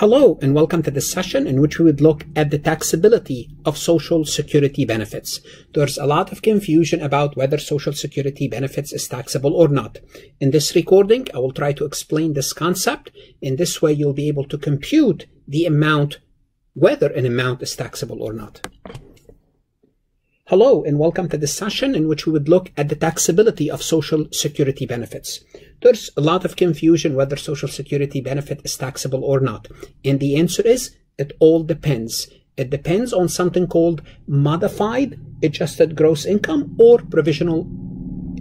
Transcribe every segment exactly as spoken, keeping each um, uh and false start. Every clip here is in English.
Hello and welcome to this session in which we would look at the taxability of Social Security benefits. There's a lot of confusion about whether Social Security benefits is taxable or not. In this recording, I will try to explain this concept. In this way, you'll be able to compute the amount, whether an amount is taxable or not. Hello and welcome to this session in which we would look at the taxability of Social Security benefits. There's a lot of confusion whether Social Security benefit is taxable or not. And the answer is, it all depends. It depends on something called modified adjusted gross income or provisional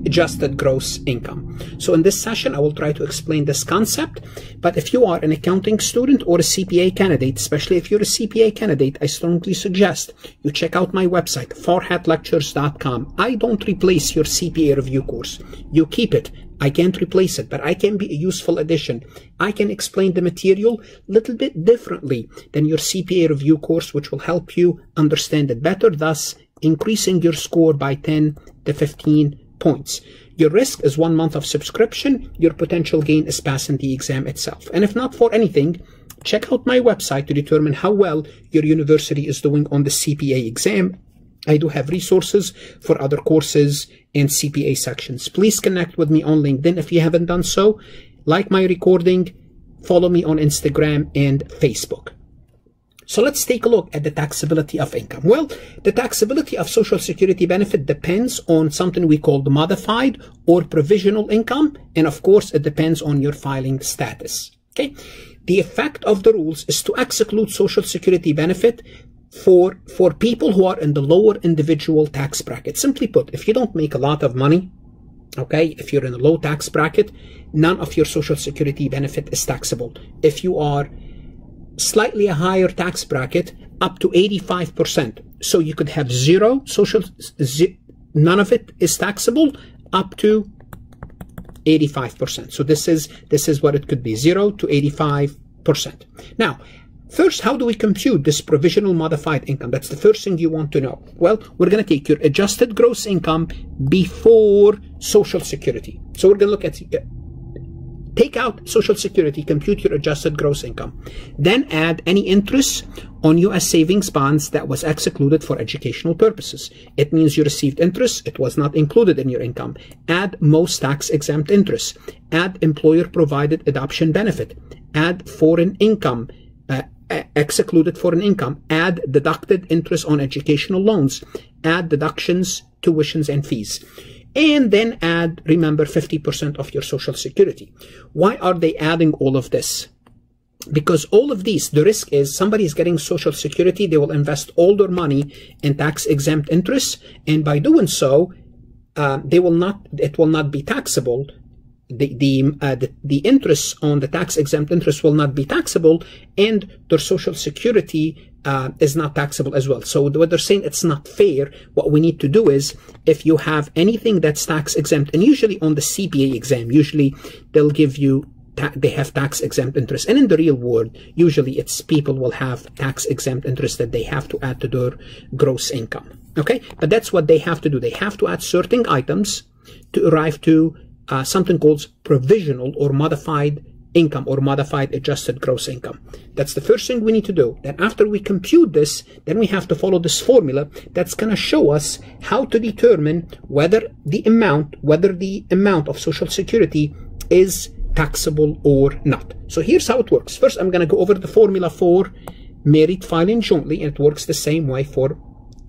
adjusted gross income. So in this session, I will try to explain this concept. But if you are an accounting student or a C P A candidate, especially if you're a C P A candidate, I strongly suggest you check out my website, farhat lectures dot com. I don't replace your C P A review course. You keep it. I can't replace it, but I can be a useful addition. I can explain the material a little bit differently than your C P A review course, which will help you understand it better, thus increasing your score by ten to fifteen percent. Points. Your risk is one month of subscription. Your potential gain is passing the exam itself. And if not for anything, check out my website to determine how well your university is doing on the C P A exam. I do have resources for other courses and C P A sections. Please connect with me on LinkedIn if you haven't done so. Like my recording, follow me on Instagram and Facebook. So let's take a look at the taxability of income. Well, the taxability of Social Security benefit depends on something we call the modified or provisional income. And of course, it depends on your filing status. Okay. The effect of the rules is to exclude Social Security benefit for, for people who are in the lower individual tax bracket. Simply put, if you don't make a lot of money, okay, if you're in a low tax bracket, none of your Social Security benefit is taxable. If you are slightly a higher tax bracket, up to eighty-five percent. So you could have zero social, none of it is taxable, up to eighty-five percent. So this is, this is what it could be, zero to eighty-five percent. Now, first, how do we compute this provisional modified income? That's the first thing you want to know. Well, we're going to take your adjusted gross income before Social Security. So we're going to look at uh, take out Social Security, compute your adjusted gross income. Then add any interest on U S savings bonds that was excluded for educational purposes. It means you received interest, it was not included in your income. Add most tax-exempt interest. Add employer-provided adoption benefit. Add foreign income, uh, excluded foreign income. Add deducted interest on educational loans. Add deductions, tuitions, and fees. And then add, remember, fifty percent of your Social Security. Why are they adding all of this? Because all of these, the risk is somebody is getting Social Security, they will invest all their money in tax-exempt interest, and by doing so, uh, they will not, it will not be taxable. The, the, uh, the, the interest on the tax-exempt interest will not be taxable, and their Social Security Uh, is not taxable as well. So what they're saying, it's not fair. What we need to do is, if you have anything that's tax exempt, and usually on the C P A exam, usually they'll give you, they have tax exempt interest. And in the real world, usually it's people will have tax exempt interest that they have to add to their gross income. Okay. But that's what they have to do. They have to add certain items to arrive to uh, something called provisional or modified income or modified adjusted gross income. That's the first thing we need to do. Then after we compute this, then we have to follow this formula that's going to show us how to determine whether the amount, whether the amount of Social Security is taxable or not. So here's how it works. First, I'm going to go over the formula for married filing jointly, and it works the same way for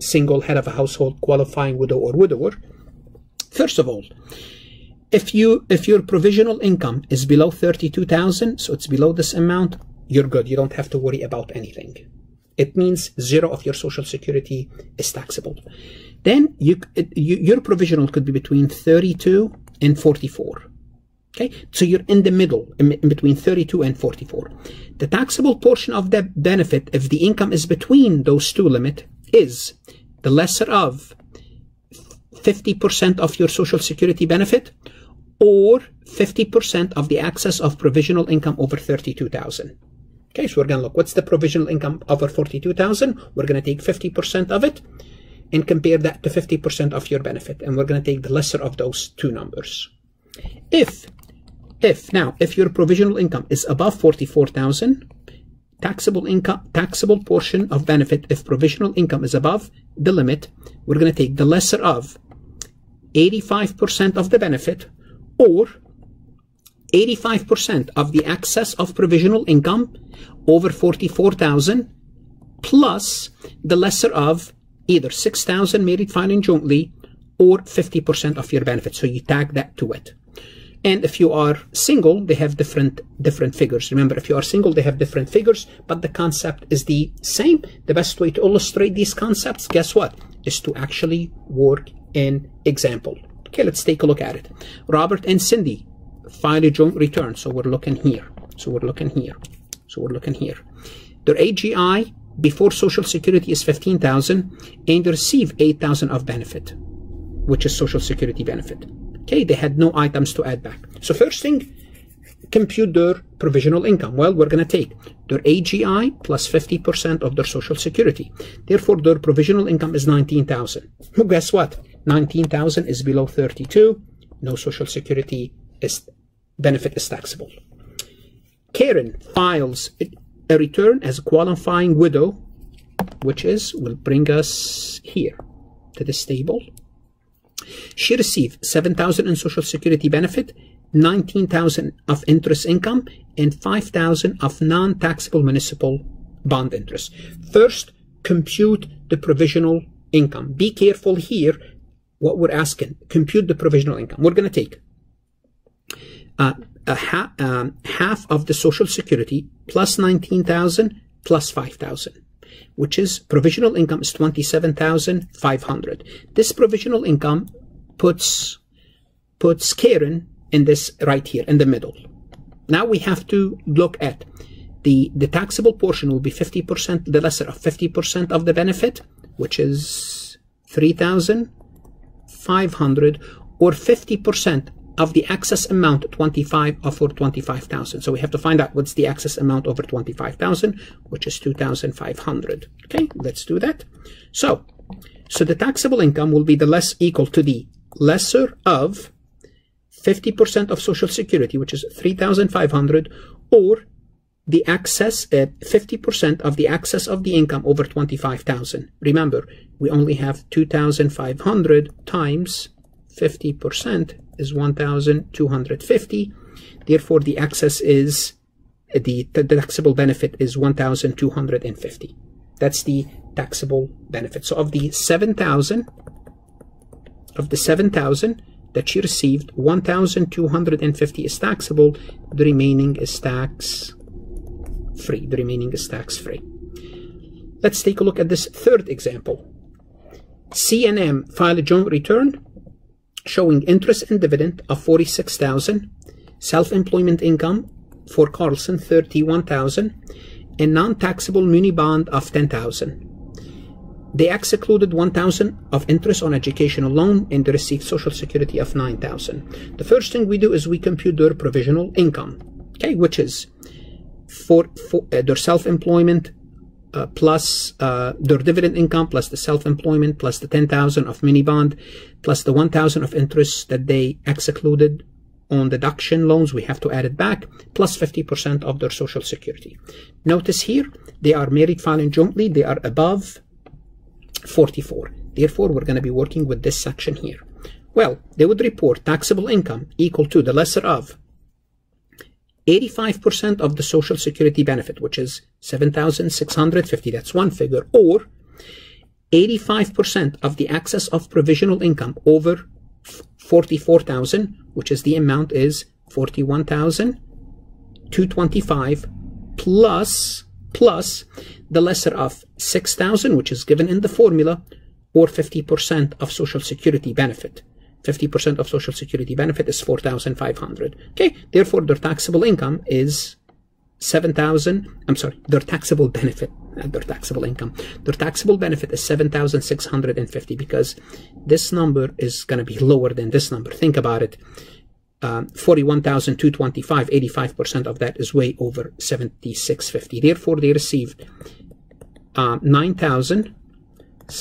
single head of a household qualifying widow or widower. First of all, If you if your provisional income is below thirty-two thousand, so it's below this amount, you're good. You don't have to worry about anything. It means zero of your Social Security is taxable. Then you, you your provisional could be between thirty-two and forty-four. Okay, so you're in the middle, in between thirty-two and forty-four. The taxable portion of the benefit, if the income is between those two limit, is the lesser of fifty percent of your Social Security benefit, or fifty percent of the excess of provisional income over thirty-two thousand. Okay, so we're going to look, what's the provisional income over forty-two thousand? We're going to take fifty percent of it and compare that to fifty percent of your benefit. And we're going to take the lesser of those two numbers. If, if now, if your provisional income is above forty-four thousand, taxable income, taxable portion of benefit, if provisional income is above the limit, we're going to take the lesser of eighty-five percent of the benefit or eighty-five percent of the excess of provisional income over forty-four thousand plus the lesser of either six thousand married filing jointly or fifty percent of your benefit. So you tag that to it. And if you are single, they have different different figures. Remember, if you are single, they have different figures, but the concept is the same. The best way to illustrate these concepts, guess what, is to actually work an example. Okay, let's take a look at it. Robert and Cindy filed a joint return. So we're looking here. So we're looking here. So we're looking here. Their A G I before Social Security is fifteen thousand and they receive eight thousand of benefit, which is Social Security benefit. Okay, they had no items to add back. So first thing, compute their provisional income. Well, we're going to take their A G I plus fifty percent of their Social Security. Therefore, their provisional income is nineteen thousand. Well, guess what? nineteen thousand is below thirty-two. No Social Security is, benefit is taxable. Karen files a return as a qualifying widow, which is will bring us here to this table. She received seven thousand in Social Security benefit, nineteen thousand of interest income, and five thousand of non-taxable municipal bond interest. First, compute the provisional income. Be careful here what we're asking. Compute the provisional income. We're going to take uh, a ha um, half of the Social Security plus nineteen thousand plus five thousand. Which is provisional income is twenty-seven thousand five hundred. This provisional income puts puts Karen in this right here in the middle. Now we have to look at the the taxable portion will be fifty percent, the lesser of fifty percent of the benefit, which is three thousand five hundred, or fifty percent of the excess amount twenty-five over twenty-five thousand. So we have to find out what's the excess amount over twenty-five thousand, which is two thousand five hundred. Okay, let's do that. So, so the taxable income will be the less equal to the lesser of fifty percent of Social Security, which is three thousand five hundred, or the excess at fifty percent of the excess of the income over twenty-five thousand. Remember, we only have two thousand five hundred times fifty percent is one thousand two hundred fifty. Therefore, the excess is, the, the taxable benefit is one thousand two hundred fifty. That's the taxable benefit. So of the seven thousand, of the seven thousand that she received, one thousand two hundred fifty is taxable. The remaining is tax free. The remaining is tax free. Let's take a look at this third example. C and M filed a joint return showing interest and dividend of forty-six thousand, self-employment income for Carlson thirty-one thousand, and non-taxable muni bond of ten thousand. They excluded one thousand of interest on educational loan and they received Social Security of nine thousand. The first thing we do is we compute their provisional income, okay, which is for, for uh, their self-employment Uh, plus uh, their dividend income, plus the self-employment, plus the ten thousand of mini bond, plus the one thousand of interest that they excluded on deduction loans. We have to add it back, plus fifty percent of their Social Security. Notice here, they are married filing jointly. They are above forty-four. Therefore, we're going to be working with this section here. Well, they would report taxable income equal to the lesser of eighty-five percent of the Social Security benefit, which is seven thousand six hundred fifty, that's one figure, or eighty-five percent of the excess of provisional income over forty-four thousand, which is the amount is forty-one thousand two hundred twenty-five plus, plus the lesser of six thousand, which is given in the formula, or fifty percent of Social Security benefit. fifty percent of Social Security benefit is four thousand five hundred. Okay, therefore their taxable income is seven thousand, I'm sorry, their taxable benefit, not their taxable income. Their taxable benefit is seven thousand six hundred fifty because this number is going to be lower than this number. Think about it. Um, forty-one thousand two hundred twenty-five, eighty-five percent of that is way over seventy-six fifty. Therefore, they received um, nine thousand,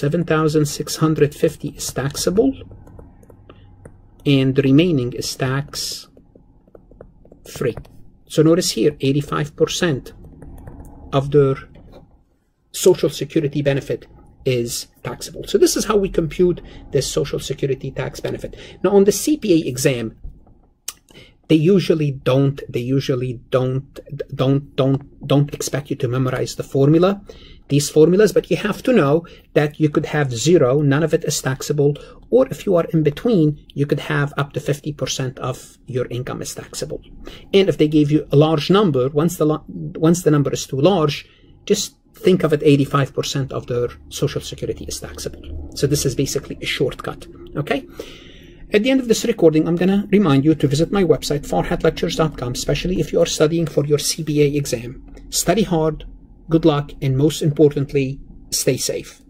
seven thousand six hundred fifty is taxable, and the remaining is tax free. So notice here, eighty-five percent of their social security benefit is taxable. So this is how we compute this social security tax benefit. Now on the C P A exam, they usually don't, they usually don't, don't, don't, don't expect you to memorize the formula, these formulas, but you have to know that you could have zero, none of it is taxable, or if you are in between, you could have up to fifty percent of your income is taxable. And if they gave you a large number, once the, once the number is too large, just think of it, eighty-five percent of their social security is taxable. So this is basically a shortcut, okay? At the end of this recording, I'm going to remind you to visit my website, farhat lectures dot com, especially if you are studying for your C P A exam. Study hard, good luck, and most importantly, stay safe.